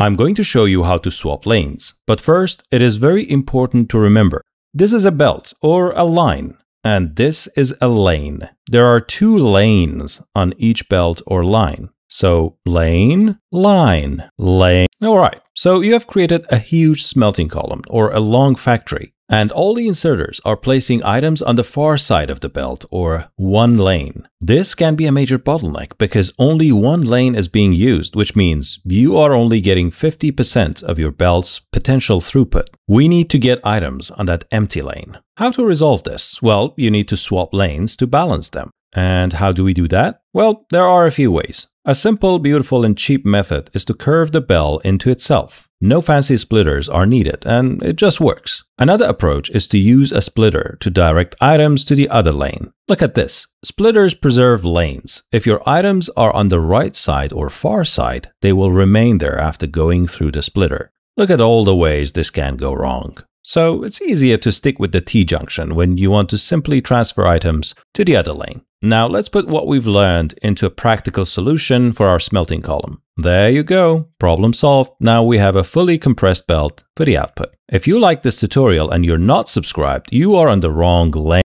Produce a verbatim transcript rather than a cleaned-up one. I'm going to show you how to swap lanes, but first it is very important to remember. This is a belt or a line, and this is a lane. There are two lanes on each belt or line. So lane, line, lane. Alright, so you have created a huge smelting column or a long factory, and all the inserters are placing items on the far side of the belt or one lane. This can be a major bottleneck because only one lane is being used, which means you are only getting fifty percent of your belt's potential throughput. We need to get items on that empty lane. How to resolve this? Well, you need to swap lanes to balance them. And how do we do that? Well, there are a few ways. A simple, beautiful, and cheap method is to curve the bell into itself. No fancy splitters are needed, and it just works. Another approach is to use a splitter to direct items to the other lane. Look at this. Splitters preserve lanes. If your items are on the right side or far side, they will remain there after going through the splitter. Look at all the ways this can go wrong. So it's easier to stick with the T-junction when you want to simply transfer items to the other lane. Now let's put what we've learned into a practical solution for our smelting column. There you go, problem solved. Now we have a fully compressed belt for the output. If you like this tutorial and you're not subscribed, you are on the wrong lane.